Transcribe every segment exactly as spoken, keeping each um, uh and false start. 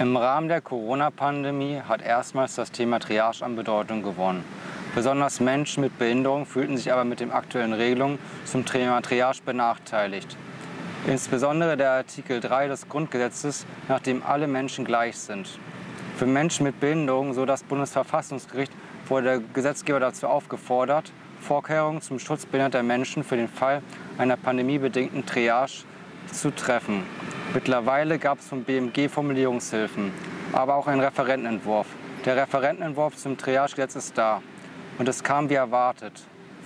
Im Rahmen der Corona-Pandemie hat erstmals das Thema Triage an Bedeutung gewonnen. Besonders Menschen mit Behinderung fühlten sich aber mit den aktuellen Regelungen zum Thema Triage benachteiligt. Insbesondere der Artikel drei des Grundgesetzes, nach dem alle Menschen gleich sind. Für Menschen mit Behinderung, so das Bundesverfassungsgericht, wurde der Gesetzgeber dazu aufgefordert, Vorkehrungen zum Schutz behinderter Menschen für den Fall einer pandemiebedingten Triage zu treffen. Mittlerweile gab es vom B M G Formulierungshilfen, aber auch einen Referentenentwurf. Der Referentenentwurf zum Triagegesetz ist da. Und es kam wie erwartet.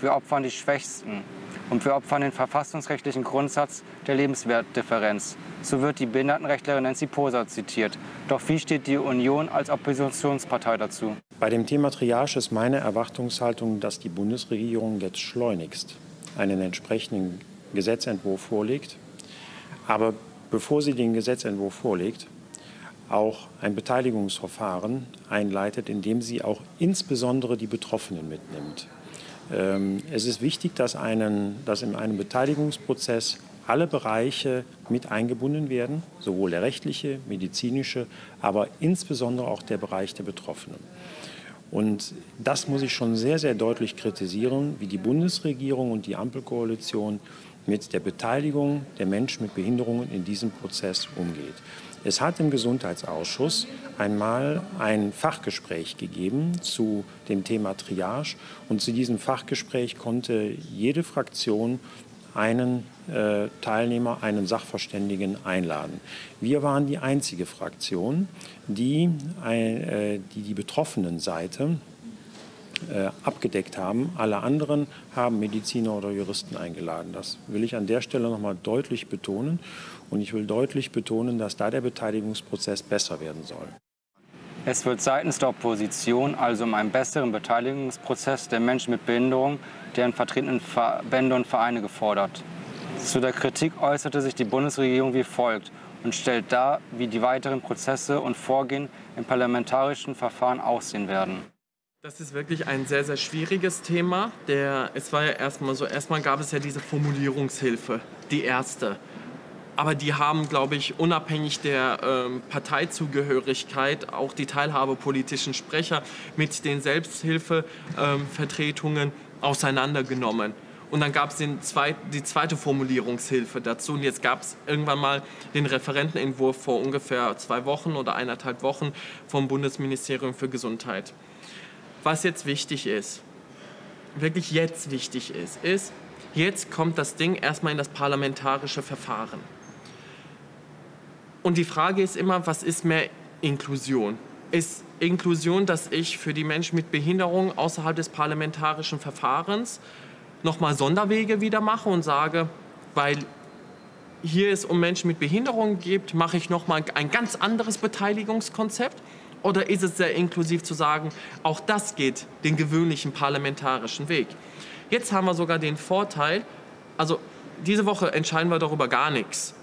Wir opfern die Schwächsten. Und wir opfern den verfassungsrechtlichen Grundsatz der Lebenswertdifferenz. So wird die Behindertenrechtlerin Nancy Poser zitiert. Doch wie steht die Union als Oppositionspartei dazu? Bei dem Thema Triage ist meine Erwartungshaltung, dass die Bundesregierung jetzt schleunigst einen entsprechenden Gesetzentwurf vorlegt. Aber bevor sie den Gesetzentwurf vorlegt, auch ein Beteiligungsverfahren einleitet, in dem sie auch insbesondere die Betroffenen mitnimmt. Es ist wichtig, dass, einen, dass in einem Beteiligungsprozess alle Bereiche mit eingebunden werden, sowohl der rechtliche, medizinische, aber insbesondere auch der Bereich der Betroffenen. Und das muss ich schon sehr, sehr deutlich kritisieren, wie die Bundesregierung und die Ampelkoalition mit der Beteiligung der Menschen mit Behinderungen in diesem Prozess umgeht. Es hat im Gesundheitsausschuss einmal ein Fachgespräch gegeben zu dem Thema Triage. Und zu diesem Fachgespräch konnte jede Fraktion einen äh, Teilnehmer, einen Sachverständigen einladen. Wir waren die einzige Fraktion, die äh, die, die betroffenen Seite äh, abgedeckt haben. Alle anderen haben Mediziner oder Juristen eingeladen. Das will ich an der Stelle noch mal deutlich betonen. Und ich will deutlich betonen, dass da der Beteiligungsprozess besser werden soll. Es wird seitens der Opposition also um einen besseren Beteiligungsprozess der Menschen mit Behinderung, deren vertretenen Verbände und Vereine gefordert. Zu der Kritik äußerte sich die Bundesregierung wie folgt und stellt dar, wie die weiteren Prozesse und Vorgehen im parlamentarischen Verfahren aussehen werden. Das ist wirklich ein sehr, sehr schwieriges Thema. Der, es war ja erstmal so, erstmal gab es ja diese Formulierungshilfe, die erste. Aber die haben, glaube ich, unabhängig der ähm, Parteizugehörigkeit auch die Teilhabe politischen Sprecher mit den Selbsthilfevertretungen ähm, auseinandergenommen. Und dann gab es zweit, die zweite Formulierungshilfe dazu. Und jetzt gab es irgendwann mal den Referentenentwurf vor ungefähr zwei Wochen oder eineinhalb Wochen vom Bundesministerium für Gesundheit. Was jetzt wichtig ist, wirklich jetzt wichtig ist, ist, jetzt kommt das Ding erstmal in das parlamentarische Verfahren. Und die Frage ist immer, was ist mehr Inklusion? Ist Inklusion, dass ich für die Menschen mit Behinderung außerhalb des parlamentarischen Verfahrens nochmal Sonderwege wieder mache und sage, weil hier es um Menschen mit Behinderung geht, mache ich nochmal ein ganz anderes Beteiligungskonzept? Oder ist es sehr inklusiv zu sagen, auch das geht den gewöhnlichen parlamentarischen Weg? Jetzt haben wir sogar den Vorteil, also diese Woche entscheiden wir darüber gar nichts.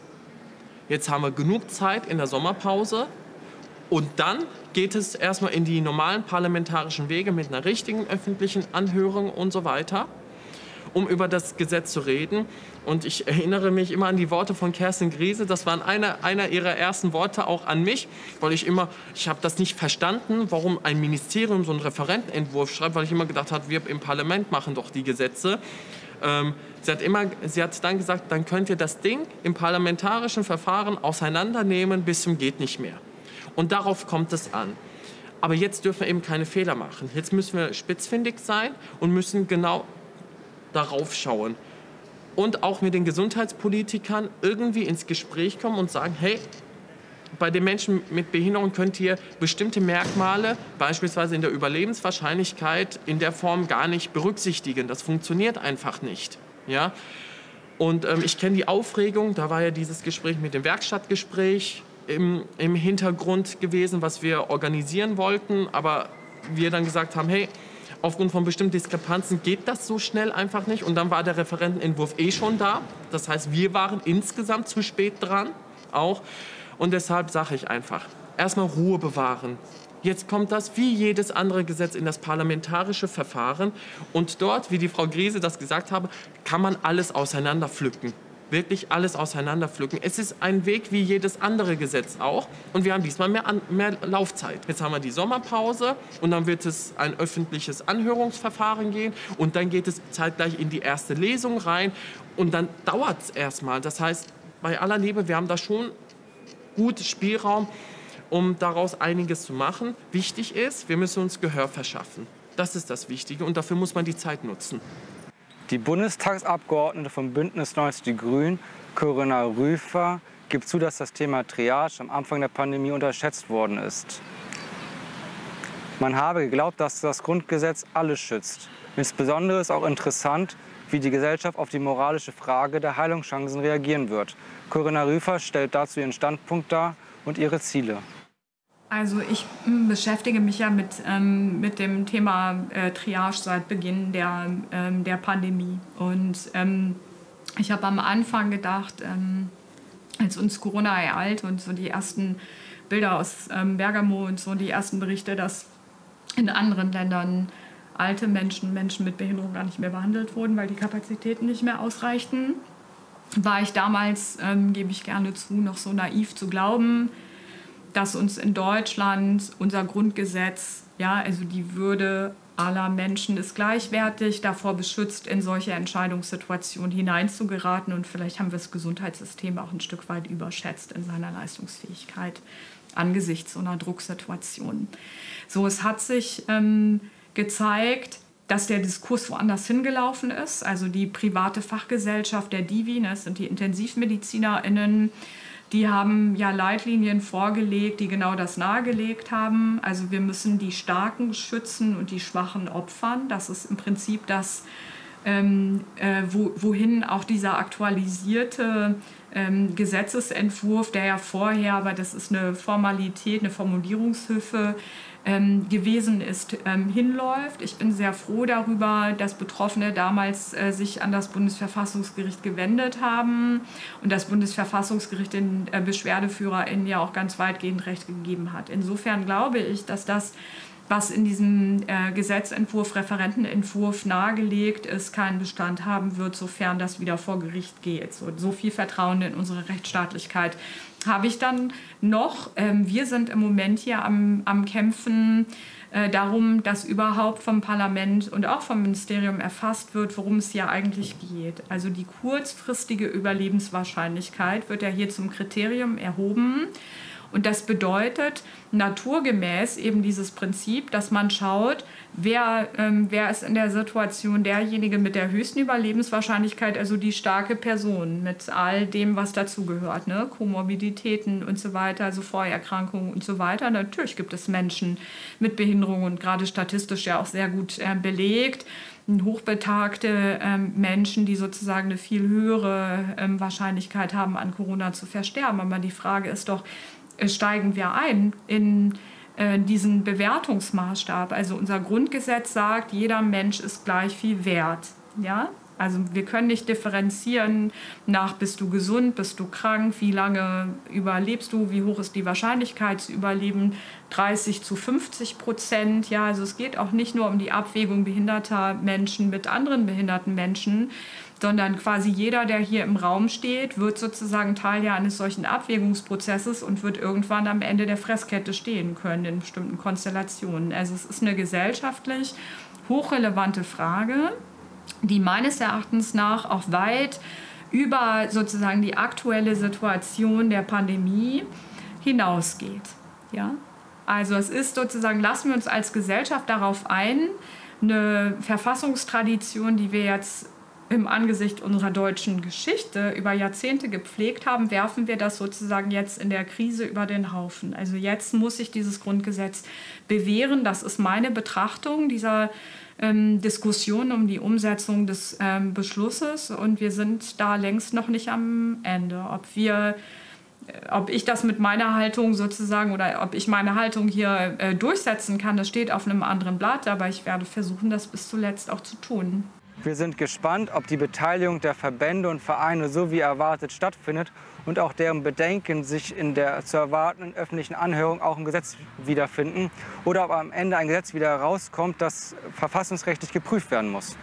Jetzt haben wir genug Zeit in der Sommerpause und dann geht es erstmal in die normalen parlamentarischen Wege mit einer richtigen öffentlichen Anhörung und so weiter, um über das Gesetz zu reden. Und ich erinnere mich immer an die Worte von Kerstin Griese. Das waren einer, einer ihrer ersten Worte auch an mich, weil ich immer, ich habe das nicht verstanden, warum ein Ministerium so einen Referentenentwurf schreibt, weil ich immer gedacht habe, wir im Parlament machen doch die Gesetze. Ähm, sie hat immer, sie hat dann gesagt, dann könnt ihr das Ding im parlamentarischen Verfahren auseinandernehmen, bis zum geht nicht mehr. Und darauf kommt es an. Aber jetzt dürfen wir eben keine Fehler machen. Jetzt müssen wir spitzfindig sein und müssen genau darauf schauen und auch mit den Gesundheitspolitikern irgendwie ins Gespräch kommen und sagen, hey, bei den Menschen mit Behinderung könnt ihr bestimmte Merkmale, beispielsweise in der Überlebenswahrscheinlichkeit, in der Form gar nicht berücksichtigen. Das funktioniert einfach nicht. Ja? Und ähm, ich kenne die Aufregung, da war ja dieses Gespräch mit dem Werkstattgespräch im, im Hintergrund gewesen, was wir organisieren wollten, aber wir dann gesagt haben, hey, aufgrund von bestimmten Diskrepanzen geht das so schnell einfach nicht. Und dann war der Referentenentwurf eh schon da. Das heißt, wir waren insgesamt zu spät dran auch. Und deshalb sage ich einfach, erstmal Ruhe bewahren. Jetzt kommt das wie jedes andere Gesetz in das parlamentarische Verfahren. Und dort, wie die Frau Griese das gesagt habe, kann man alles auseinander pflücken. wirklich alles auseinanderpflücken. Es ist ein Weg wie jedes andere Gesetz auch und wir haben diesmal mehr, An mehr Laufzeit. Jetzt haben wir die Sommerpause und dann wird es ein öffentliches Anhörungsverfahren gehen und dann geht es zeitgleich in die erste Lesung rein und dann dauert es erstmal. Das heißt, bei aller Liebe, wir haben da schon gut Spielraum, um daraus einiges zu machen. Wichtig ist, wir müssen uns Gehör verschaffen. Das ist das Wichtige und dafür muss man die Zeit nutzen. Die Bundestagsabgeordnete vom Bündnis neunzig Die Grünen, Corinna Rüfer, gibt zu, dass das Thema Triage am Anfang der Pandemie unterschätzt worden ist. Man habe geglaubt, dass das Grundgesetz alle schützt. Insbesondere ist auch interessant, wie die Gesellschaft auf die moralische Frage der Heilungschancen reagieren wird. Corinna Rüfer stellt dazu ihren Standpunkt dar und ihre Ziele. Also ich beschäftige mich ja mit, ähm, mit dem Thema äh, Triage seit Beginn der, ähm, der Pandemie. Und ähm, ich habe am Anfang gedacht, ähm, als uns Corona ereilte und so die ersten Bilder aus ähm, Bergamo und so die ersten Berichte, dass in anderen Ländern alte Menschen, Menschen mit Behinderung gar nicht mehr behandelt wurden, weil die Kapazitäten nicht mehr ausreichten, war ich damals, ähm, gebe ich gerne zu, noch so naiv zu glauben, dass uns in Deutschland unser Grundgesetz, ja, also die Würde aller Menschen ist gleichwertig, davor beschützt, in solche Entscheidungssituationen hineinzugeraten. Und vielleicht haben wir das Gesundheitssystem auch ein Stück weit überschätzt in seiner Leistungsfähigkeit angesichts so einer Drucksituation. So, es hat sich ähm, gezeigt, dass der Diskurs woanders hingelaufen ist. Also die private Fachgesellschaft der Divi, das sind die IntensivmedizinerInnen, die haben ja Leitlinien vorgelegt, die genau das nahegelegt haben. Also wir müssen die Starken schützen und die Schwachen opfern. Das ist im Prinzip das, ähm, äh, wo, wohin auch dieser aktualisierte ähm, Gesetzesentwurf, der ja vorher, aber das ist eine Formalität, eine Formulierungshilfe ähm, gewesen ist, ähm, hinläuft. Ich bin sehr froh darüber, dass Betroffene damals äh, sich an das Bundesverfassungsgericht gewendet haben und das Bundesverfassungsgericht den äh, BeschwerdeführerInnen ja auch ganz weitgehend Recht gegeben hat. Insofern glaube ich, dass das, was in diesem äh, Gesetzentwurf, Referentenentwurf nahegelegt ist, keinen Bestand haben wird, sofern das wieder vor Gericht geht. So, so viel Vertrauen in unsere Rechtsstaatlichkeit habe ich dann noch. Ähm, wir sind im Moment hier am, am Kämpfen äh, darum, dass überhaupt vom Parlament und auch vom Ministerium erfasst wird, worum es hier eigentlich geht. Also die kurzfristige Überlebenswahrscheinlichkeit wird ja hier zum Kriterium erhoben. Und das bedeutet naturgemäß eben dieses Prinzip, dass man schaut, wer, ähm, wer ist in der Situation derjenige mit der höchsten Überlebenswahrscheinlichkeit, also die starke Person mit all dem, was dazugehört, ne? Komorbiditäten und so weiter, also Vorerkrankungen und so weiter. Natürlich gibt es Menschen mit Behinderungen und gerade statistisch ja auch sehr gut äh, belegt, hochbetagte ähm, Menschen, die sozusagen eine viel höhere ähm, Wahrscheinlichkeit haben, an Corona zu versterben. Aber die Frage ist doch, steigen wir ein in äh, diesen Bewertungsmaßstab. Also unser Grundgesetz sagt, jeder Mensch ist gleich viel wert. Ja? Also wir können nicht differenzieren nach, bist du gesund, bist du krank, wie lange überlebst du, wie hoch ist die Wahrscheinlichkeit zu überleben, dreißig zu fünfzig Prozent. Ja? Also es geht auch nicht nur um die Abwägung behinderter Menschen mit anderen behinderten Menschen, sondern quasi jeder, der hier im Raum steht, wird sozusagen Teil ja eines solchen Abwägungsprozesses und wird irgendwann am Ende der Fresskette stehen können in bestimmten Konstellationen. Also es ist eine gesellschaftlich hochrelevante Frage, die meines Erachtens nach auch weit über sozusagen die aktuelle Situation der Pandemie hinausgeht. Ja? Also es ist sozusagen, lassen wir uns als Gesellschaft darauf ein, eine Verfassungstradition, die wir jetzt im Angesicht unserer deutschen Geschichte über Jahrzehnte gepflegt haben, werfen wir das sozusagen jetzt in der Krise über den Haufen. Also jetzt muss sich dieses Grundgesetz bewähren. Das ist meine Betrachtung dieser ähm, Diskussion um die Umsetzung des ähm, Beschlusses. Und wir sind da längst noch nicht am Ende. Ob wir, ob ich das mit meiner Haltung sozusagen oder ob ich meine Haltung hier äh, durchsetzen kann, das steht auf einem anderen Blatt. Aber ich werde versuchen, das bis zuletzt auch zu tun. Wir sind gespannt, ob die Beteiligung der Verbände und Vereine so wie erwartet stattfindet und auch deren Bedenken sich in der zu erwartenden öffentlichen Anhörung auch im Gesetz wiederfinden oder ob am Ende ein Gesetz wieder herauskommt, das verfassungsrechtlich geprüft werden muss.